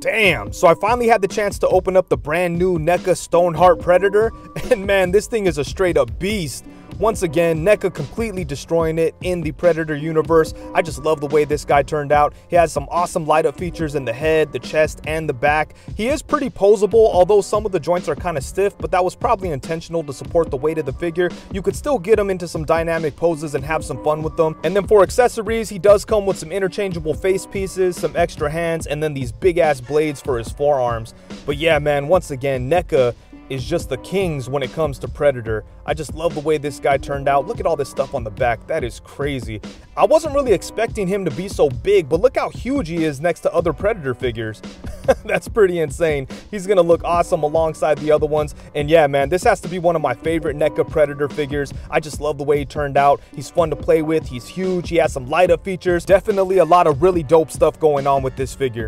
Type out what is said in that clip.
Damn, so I finally had the chance to open up the brand new NECA Stoneheart Predator, and man, this thing is a straight up beast. Once again, NECA completely destroying it in the Predator universe. I just love the way this guy turned out. He has some awesome light up features in the head, the chest, and the back. He is pretty poseable, although some of the joints are kind of stiff, but that was probably intentional to support the weight of the figure. You could still get him into some dynamic poses and have some fun with them. And then for accessories, he does come with some interchangeable face pieces, some extra hands, and then these big ass blades for his forearms. But yeah, man, once again, NECA is just the kings when it comes to Predator. I just love the way this guy turned out. Look at all this stuff on the back, that is crazy. I wasn't really expecting him to be so big, but look how huge he is next to other Predator figures. That's pretty insane. He's gonna look awesome alongside the other ones. And yeah, man, this has to be one of my favorite NECA Predator figures. I just love the way he turned out. He's fun to play with, he's huge, he has some light up features. Definitely a lot of really dope stuff going on with this figure.